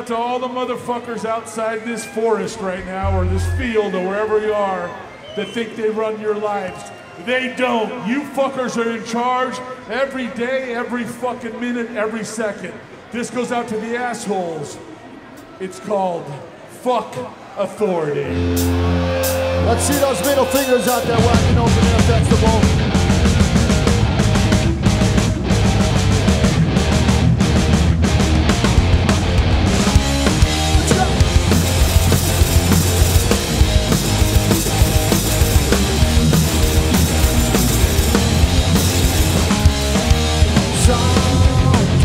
out to all the motherfuckers outside this forest right now, or this field, or wherever you are, that think they run your lives. They don't. You fuckers are in charge every day, every fucking minute, every second. This goes out to the assholes. It's called fuck authority. Let's see those middle fingers out there Wacken Open Air Festival.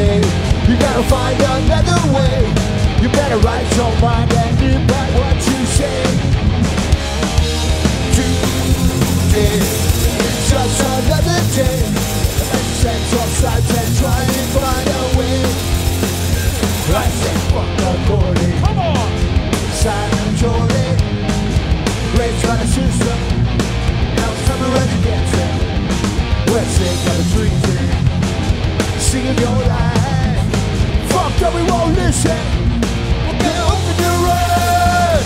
You gotta find another way. You better write your mind and live by what you say. Today, it's just another day. And set your sights and try and find a way. I said fuck authority. Come on! Silent jury. Raised by the system. Now it's time to run against them. We're sick of treason. Singing your life. That we won't listen. We're gonna open the road.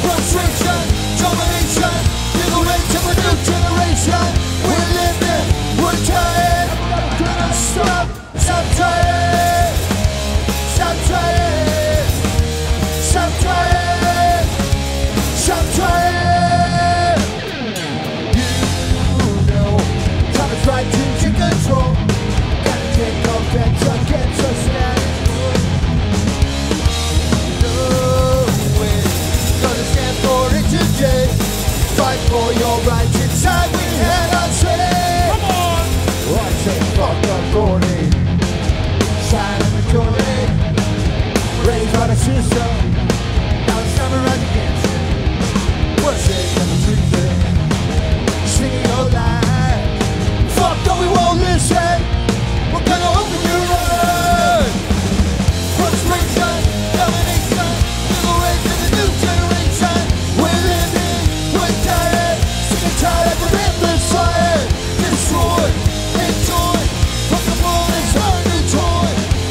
Frustration, domination, middle age of a new generation. We're living, we're tired. We're gonna stop trying. Stop trying. Stop trying. Stop trying. You know, time is right to take control. Gotta take control, get us now. Fight for your rights inside, we had our say. Come on! I say fuck authority. Silent majority. Raised by the system. Now it's time to run against it. We're sick of treason. Singing your life. Fuck though we won't listen. We're gonna open your road. Frustration, domination, middle age of the new generation. We're living, we're tired, sick and tired of endless fire. Destroy, enjoy, from the world is hard to joy.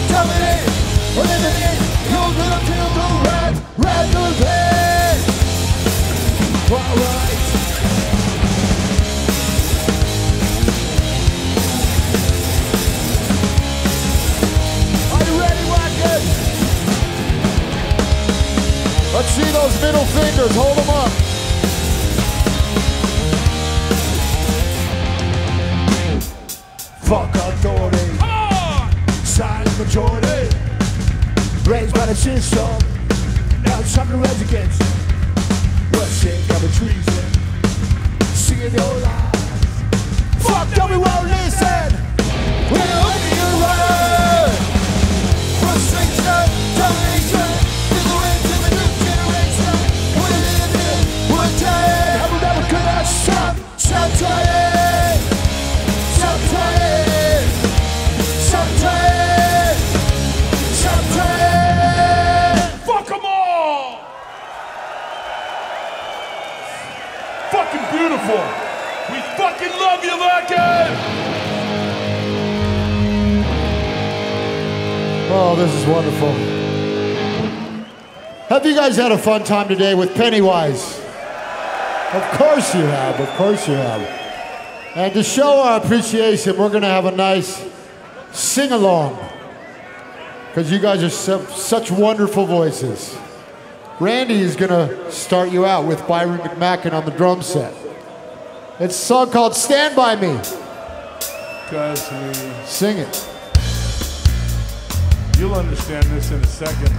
Dominate, eliminate, you're gonna feel the wrath, wrath of pain. Alright. Let's see those middle fingers, hold them up. Fuck authority. Come on! Silent majority. Raised by the system. Now it's time to rise against it. We're sick of the treason. Singing your lies. Fuck them, we won't listen. We're gonna open your road. Frustration, domination. Stop trying, stop trying, stop trying, stop trying. Fuck them all! Fucking beautiful. We fucking love you, Wacken! Oh, this is wonderful. Have you guys had a fun time today with Pennywise? Of course you have, of course you have. And to show our appreciation, we're going to have a nice sing-along, because you guys are such wonderful voices. Randy is going to start you out with Byron McMackin on the drum set. It's a song called Stand By Me. Sing it. You'll understand this in a second.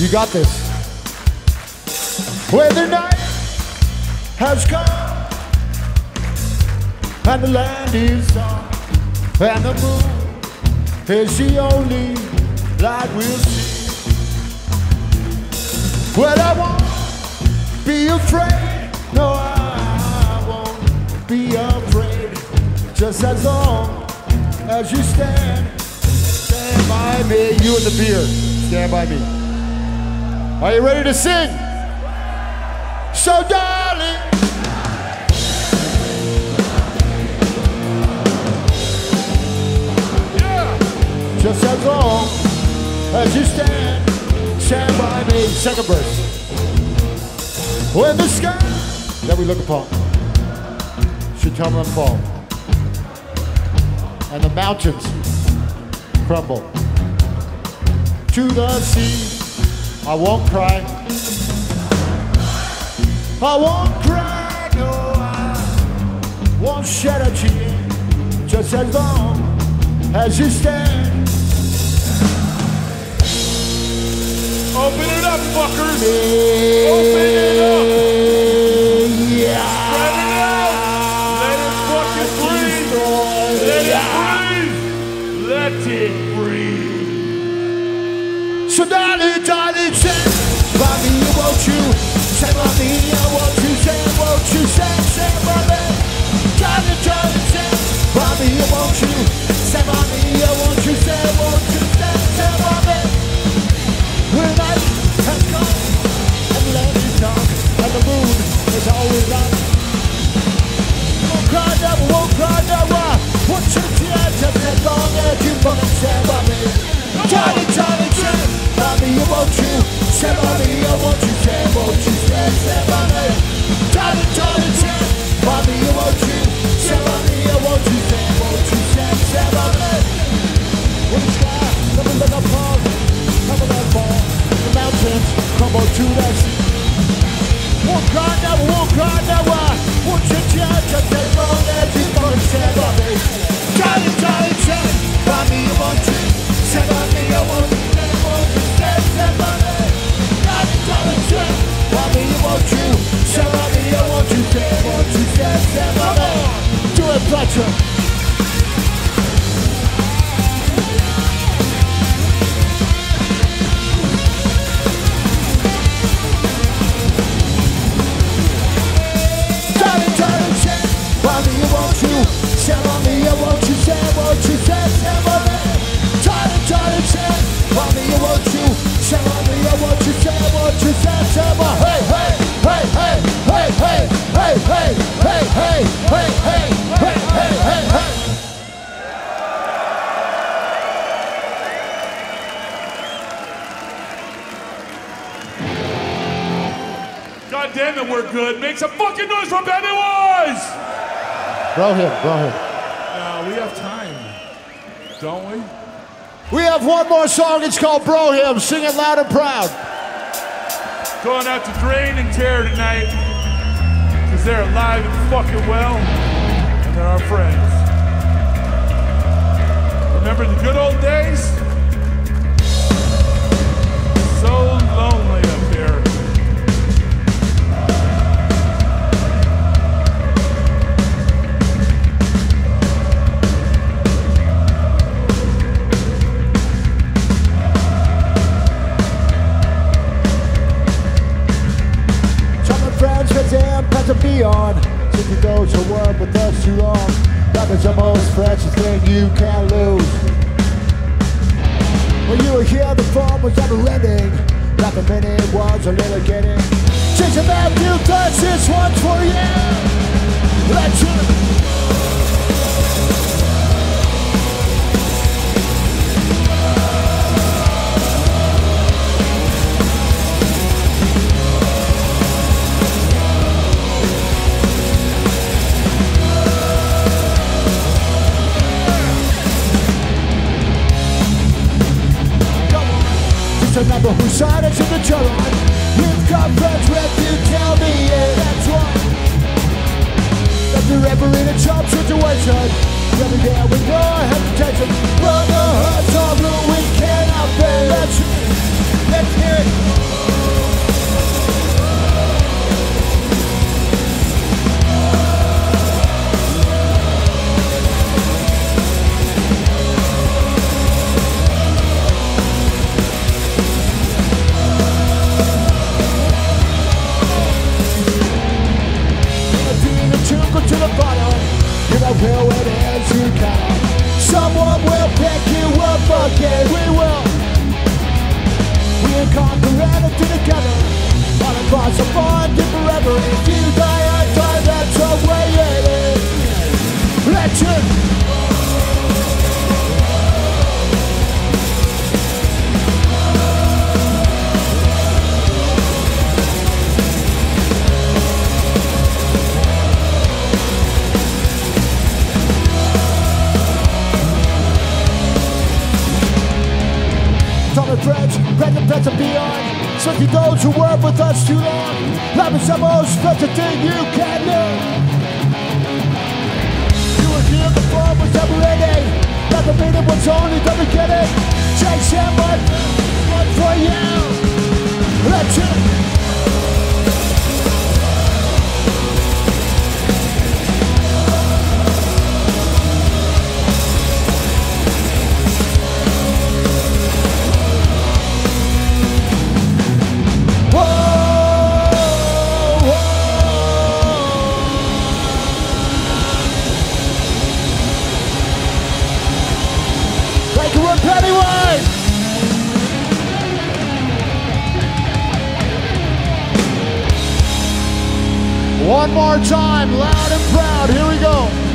You got this. Well, the night has come, and the land is dark, and the moon is the only light we'll see. Well, I won't be afraid. No, I won't be afraid. Just as long as you stand by me. You and the beer, stand by me. Are you ready to sing? So darling. just as long as you stand by me. Second verse. When the sky that we look upon should tumble and fall, and the mountains crumble to the sea, I won't cry. I won't cry, no, I won't shed a tear, just as long as you stand. Open it up, fuckers! Open it up! Spread it out! Let it fucking breathe! Let it breathe! Let it breathe! So darling, darling, stand by me, won't you? Stand by me, I want you, stand, won't you? Stand, stand by me! Darling, darling, stand by me, won't you? Stand by me, I want you, stand, won't you? Stand, stand by me! When night has come and the land is dark and the moon is always up, won't cry, never, won't cry, never. Put your tears up as long as you fucking stand by me. Johnny, Johnny, stand by me, won't you? Stand by me, I want you, stand, won't you? Stand, stand by me. Johnny, Johnny, stand by me, won't you? Stand by me, I want you, stand, won't you? Stand, stand by me. When the sky never look upon, never let fall, the mountains crumble to the sea. Won't cry, never, won't cry, never. Won't you tear, just as long as you fucking stand by me. Johnny, Johnny, stand by me, I want you. Stand by me, I want you, stand, won't you? Stand, stand by me. Johnny, Johnny, stand by me, I want you. Stand by me, I want you, stand, won't you? Stand, stand by me. Do it, Fletcher. Stand by me, I want you, stand, won't you? Stand, stand by me. Johnny, Johnny, stand by me, I want you. Stand by me, I want you, stand, won't you? Stand, stand by me. Hey, hey, hey, hey, hey, hey, hey, hey, hey, hey, hey, hey, hey, hey, hey. God damn it, we're good. Make some fucking noise for Pennywise! Go ahead. We have time, don't we? We have one more song, it's called Bro Him. Sing it loud and proud. Going out to drain and tear tonight, because they're alive and fucking well, and they're our friends. Remember the good old days? So lonely up here. To be on, since you go to work with us too long, love is the most precious thing you can lose. When you were here, the form was never ending, like a minute was a little getting. Change your map, new thoughts, this one's for you. Let's do it. Remember who signed us in the July. We've got friends with you, tell me, yeah, that's right. If you're ever in a job situation, you'll be there with no hesitation. But the hearts are blue, we cannot fail. Let's hear it. To the bottom, you know where it is, you can. Someone will pick you up again, we will. We'll conquer anything together, all across the pond and forever. If you die, I die, that's the way it is. Legend! meant to be on. So to those who were with us too long, love is the most filthy thing you can do. You were here before it was ever ending, that the meaning was only the beginning. Chase him, but one for you. Let's it. Pennywise! One more time, loud and proud, here we go.